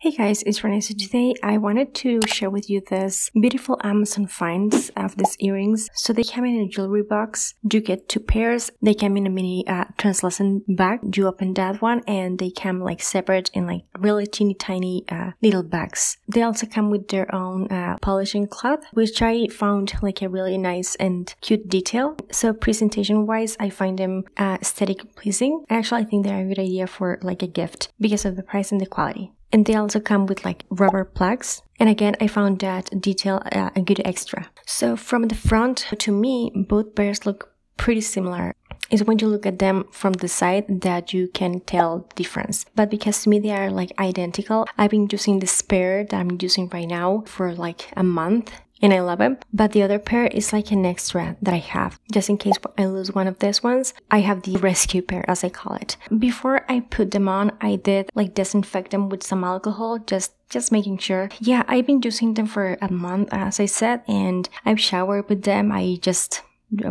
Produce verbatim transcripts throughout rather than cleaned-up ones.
Hey guys, it's Renee. So today I wanted to share with you this beautiful Amazon finds of these earrings. So they come in a jewelry box. You get two pairs. They come in a mini uh, translucent bag. You open that one and they come like separate in like really teeny tiny uh, little bags. They also come with their own uh, polishing cloth, which I found like a really nice and cute detail. So presentation wise, I find them uh, aesthetic pleasing. Actually, I think they're a good idea for like a gift because of the price and the quality. And they also come with like rubber plugs. And again, I found that detail uh, a good extra. So from the front, to me, both pairs look pretty similar. It's when you look at them from the side that you can tell the difference. But because to me they are like identical, I've been using this pair that I'm using right now for like a month. And I love it, but the other pair is like an extra that I have. Just in case I lose one of these ones, I have the rescue pair, as I call it. Before I put them on, I did like disinfect them with some alcohol, just Just making sure. Yeah, I've been using them for a month, as I said, and I've showered with them. I just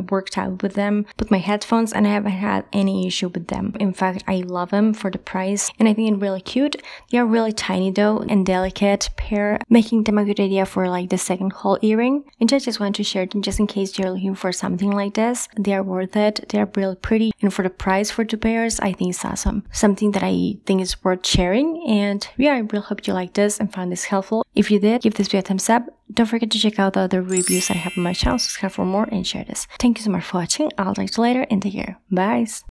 worked out with them, put my headphones, and I haven't had any issue with them. In fact, I love them for the price, and I think they're really cute. They are really tiny though, and delicate pair, making them a good idea for like the second haul earring. And I just want to share them just in case you're looking for something like this. They are worth it. They are really pretty, and for the price for two pairs, I think it's awesome. Something that I think is worth sharing. And yeah, I really hope you like this and found this helpful. If you did, give this video a thumbs up. Don't forget to check out the other reviews I have on my channel, subscribe for more, and share this. Thank you so much for watching. I'll talk to you later, and take care. Bye!